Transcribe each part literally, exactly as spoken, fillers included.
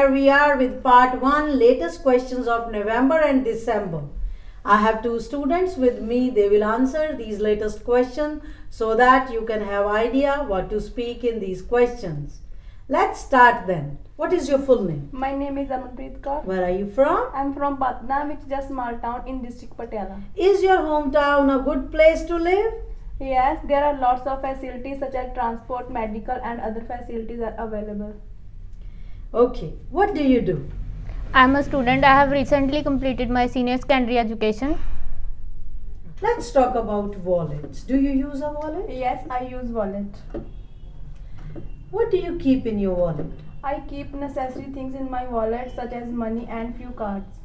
here we are with part one, latest questions of November and December. I have two students with me. They will answer these latest questions so that you can have idea what to speak in these questions. Let's start then. What is your full name? My name is Amritpreet Kaur. Where are you from? I'm from Patna, which is a small town in district Patiala. Is your hometown a good place to live? Yes, there are lots of facilities such as transport, medical and other facilities are available. Okay, what do you do? I am a student. I have recently completed my senior secondary education. Let's talk about wallets. Do you use a wallet? Yes, I use wallet. What do you keep in your wallet? I keep necessary things in my wallet such as money and few cards.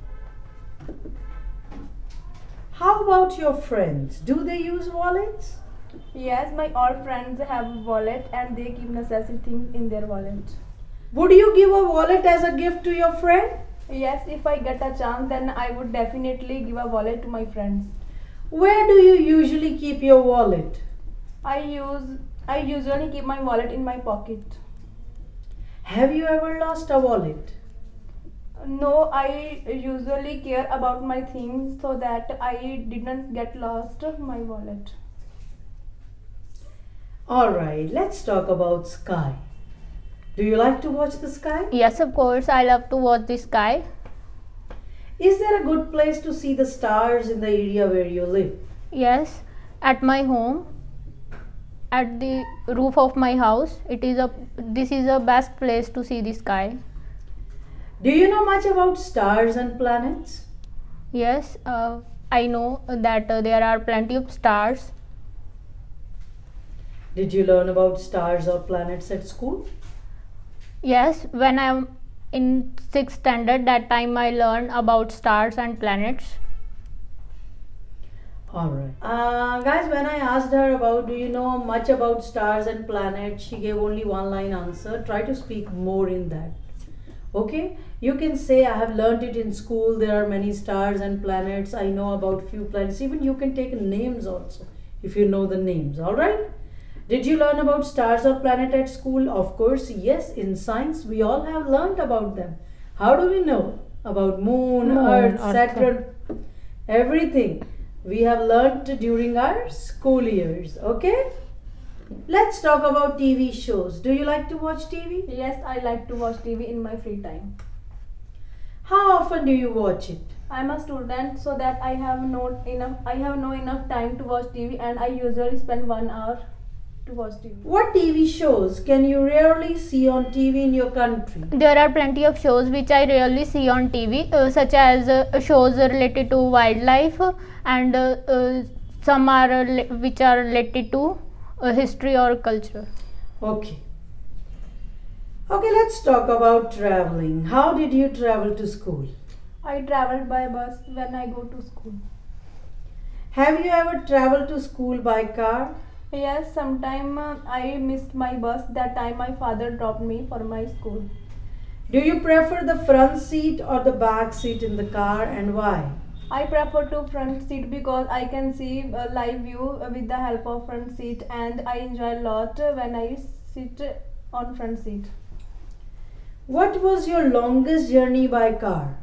How about your friends? Do they use wallets? Yes, my all friends have a wallet and they keep necessary things in their wallet. Would you give a wallet as a gift to your friend? Yes, if I get a chance, then I would definitely give a wallet to my friends. Where do you usually keep your wallet? I use I usually keep my wallet in my pocket. Have you ever lost a wallet? No, I usually care about my things so that I didn't get lost my wallet. All right, let's talk about sky. Do you like to watch the sky? Yes, of course. I love to watch the sky. Is there a good place to see the stars in the area where you live? Yes, at my home, at the roof of my house. It is a this is the best place to see the sky. Do you know much about stars and planets? Yes, uh, I know that uh, there are plenty of stars. Did you learn about stars or planets at school? Yes, when I am in sixth standard, that time I learned about stars and planets. All right. Uh, guys, when I asked her about, do you know much about stars and planets, she gave only one line answer. Try to speak more in that. Okay? You can say, I have learned it in school. There are many stars and planets. I know about few planets. Even you can take names also, if you know the names. All right? Did you learn about stars or planet at school? Of course, yes. In science, we all have learned about them. How do we know about moon, moon Earth, Earth, Saturn, everything? We have learned during our school years, okay? Let's talk about T V shows. Do you like to watch T V? Yes, I like to watch T V in my free time. How often do you watch it? I'm a student, so that I have no enough, I have no enough time to watch T V, and I usually spend one hour to watch T V. What T V shows can you rarely see on T V in your country? There are plenty of shows which I rarely see on T V, uh, such as uh, shows related to wildlife and uh, uh, some are uh, which are related to uh, history or culture. Okay. Okay, let's talk about traveling. How did you travel to school? I traveled by bus when I go to school. Have you ever traveled to school by car? Yes, sometime uh, I missed my bus. That time my father dropped me for my school. Do you prefer the front seat or the back seat in the car, and why? I prefer to front seat because I can see uh, live view uh, with the help of front seat, and I enjoy a lot when I sit on front seat. What was your longest journey by car?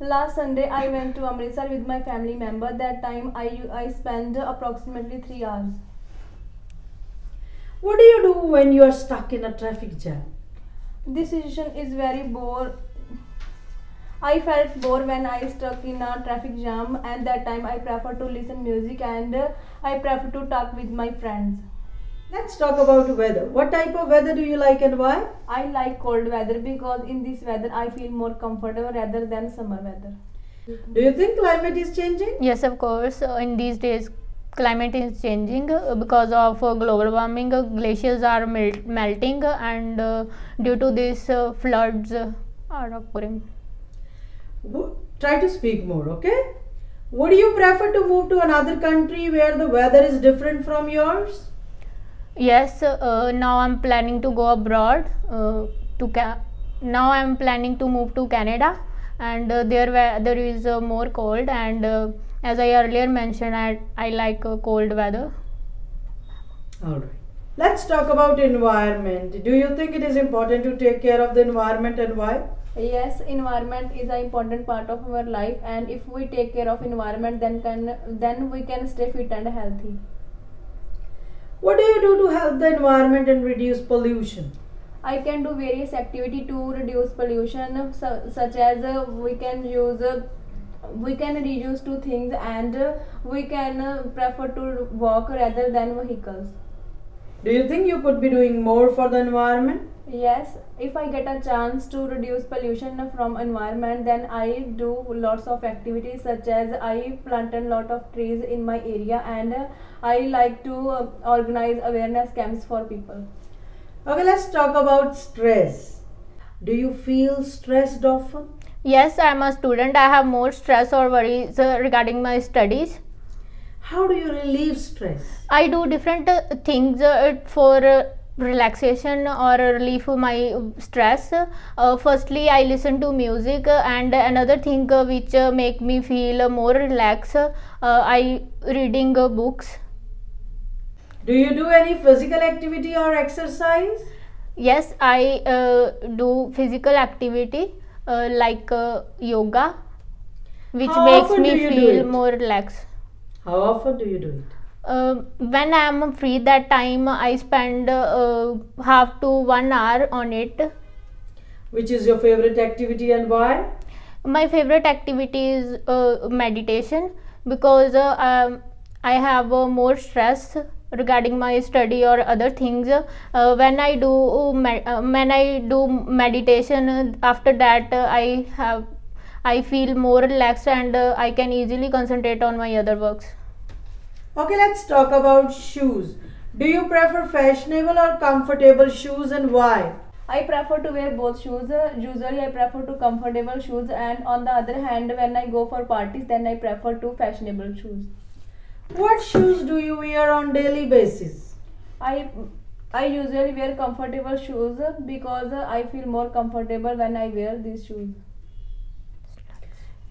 Last Sunday I went to Amritsar with my family member. That time I, I spent approximately three hours. What do you do when you are stuck in a traffic jam? This situation is very bore. I felt bored when I stuck in a traffic jam, and that time I prefer to listen music and I prefer to talk with my friends. Let's talk about weather. What type of weather do you like and why? I like cold weather because in this weather I feel more comfortable rather than summer weather. Do you think climate is changing? Yes, of course. In these days, climate is changing because of global warming. Glaciers are melt melting and uh, due to this uh, floods are occurring. Try to speak more, okay? Would you prefer to move to another country where the weather is different from yours? Yes, uh, now I'm planning to go abroad. Uh, to ca now I'm planning to move to Canada, and uh, there weather is uh, more cold, and uh, as I earlier mentioned, I, I like uh, cold weather. Alright. Let's talk about environment. Do you think it is important to take care of the environment, and why? Yes, environment is an important part of our life, and if we take care of environment, then can then we can stay fit and healthy. What do you do to help the environment and reduce pollution? I can do various activity to reduce pollution, su such as uh, we can use, uh, we can reduce two things, and uh, we can uh, prefer to walk rather than vehicles. Do you think you could be doing more for the environment? Yes, if I get a chance to reduce pollution from environment, then I do lots of activities, such as I plant a lot of trees in my area, and I like to organize awareness camps for people. Okay, let's talk about stress. Do you feel stressed often? Yes, I am a student. I have more stress or worries regarding my studies. How do you relieve stress? I do different uh, things uh, for uh, relaxation or relief of my stress. Uh, firstly, I listen to music, uh, and another thing uh, which uh, make me feel uh, more relaxed, uh, I reading uh, books. Do you do any physical activity or exercise? Yes, I uh, do physical activity uh, like uh, yoga, which How makes me feel more relaxed. How often do you do it? Uh, when I am free, that time I spend uh, half to one hour on it. Which is your favorite activity and why? My favorite activity is uh, meditation, because uh, um, I have uh, more stress regarding my study or other things. Uh, when I do uh, med uh, when I do meditation, uh, after that uh, I have. I feel more relaxed, and uh, I can easily concentrate on my other works. Okay, let's talk about shoes. Do you prefer fashionable or comfortable shoes, and why? I prefer to wear both shoes. Usually I prefer to comfortable shoes, and on the other hand, when I go for parties, then I prefer to fashionable shoes. What shoes do you wear on daily basis? I I usually wear comfortable shoes, because I feel more comfortable when I wear these shoes.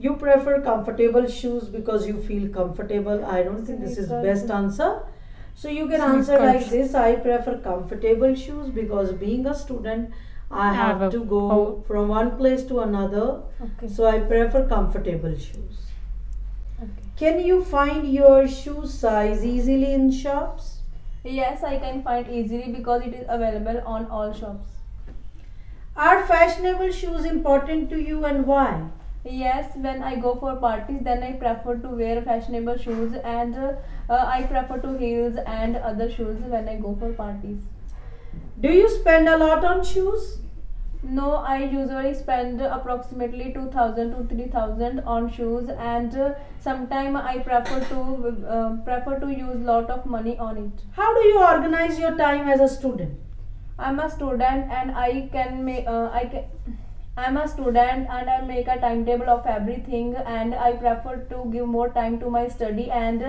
You prefer comfortable shoes because you feel comfortable. I don't think this is best answer. So you can answer like this. I prefer comfortable shoes because being a student, I have to go from one place to another. Okay. So I prefer comfortable shoes. Okay. Can you find your shoe size easily in shops? Yes, I can find easily because it is available on all shops. Are fashionable shoes important to you, and why? Yes, when I go for parties, then I prefer to wear fashionable shoes, and uh, uh, I prefer to heels and other shoes when I go for parties. Do you spend a lot on shoes? No, I usually spend approximately two thousand to three thousand on shoes, and uh, sometimes I prefer to uh, prefer to use lot of money on it. How do you organize your time as a student? I'm a student, and I can make uh, I can I am a student, and I make a timetable of everything, and I prefer to give more time to my study, and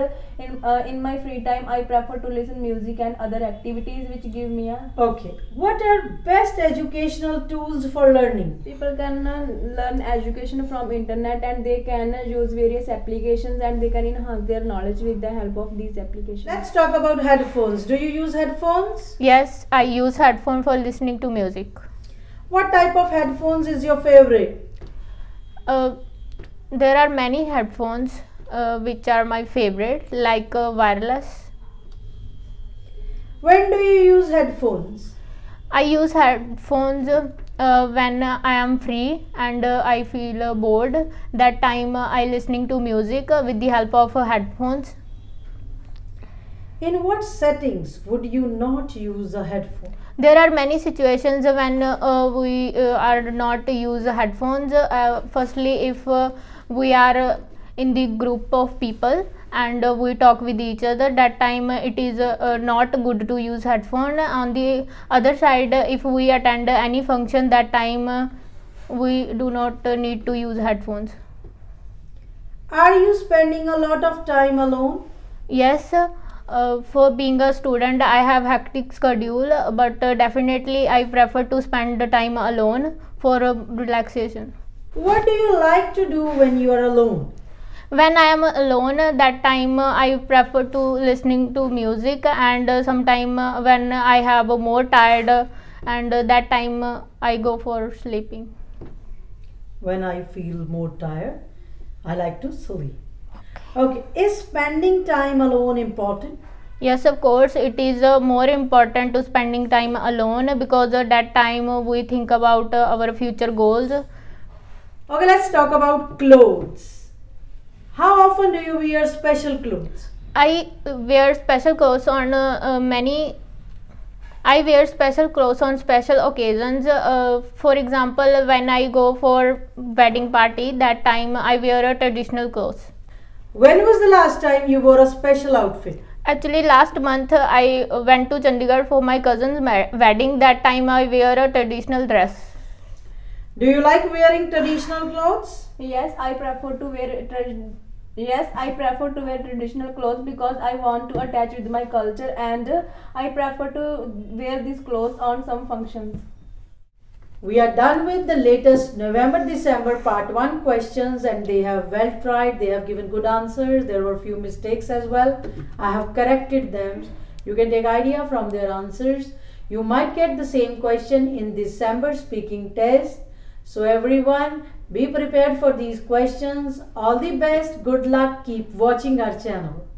in, uh, in my free time I prefer to listen music and other activities which give me a... Okay. What are best educational tools for learning? People can uh, learn education from internet, and they can uh, use various applications, and they can enhance their knowledge with the help of these applications. Let's talk about headphones. Do you use headphones? Yes, I use headphones for listening to music. What type of headphones is your favorite? Uh, there are many headphones uh, which are my favorite, like uh, wireless. When do you use headphones? I use headphones uh, uh, when uh, I am free, and uh, I feel uh, bored. That time uh, I listening to music uh, with the help of uh, headphones. In what settings would you not use a headphone? There are many situations when uh, we uh, are not use headphones. Uh, firstly, if uh, we are uh, in the group of people, and uh, we talk with each other, that time uh, it is uh, uh, not good to use headphone. On the other side, uh, if we attend any function, that time uh, we do not uh, need to use headphones. Are you spending a lot of time alone? Yes. Uh, Uh, for being a student, I have hectic schedule, but uh, definitely I prefer to spend the time alone for uh, relaxation. What do you like to do when you are alone? When I am alone, uh, that time uh, I prefer to listening to music, and uh, sometime uh, when I have uh, more tired, uh, and uh, that time uh, I go for sleeping. when I feel more tired, I like to sleep. Okay, is spending time alone important? Yes, of course, it is uh, more important to spending time alone because at that time uh, we think about uh, our future goals. Okay, let's talk about clothes. How often do you wear special clothes? I wear special clothes on uh, uh, many. I wear special clothes on special occasions. Uh, for example, when I go for wedding party, that time I wear a traditional clothes. When was the last time you wore a special outfit? Actually, last month I went to Chandigarh for my cousin's wedding. That time I wear a traditional dress. Do you like wearing traditional clothes? Yes, I prefer to wear traditional. Yes, I prefer to wear traditional clothes because I want to attach with my culture and I prefer to wear these clothes on some functions. We are done with the latest November December part one questions and they have well tried, they have given good answers, there were few mistakes as well. I have corrected them. You can take idea from their answers. You might get the same question in December speaking test. So everyone, be prepared for these questions. All the best. Good luck. Keep watching our channel.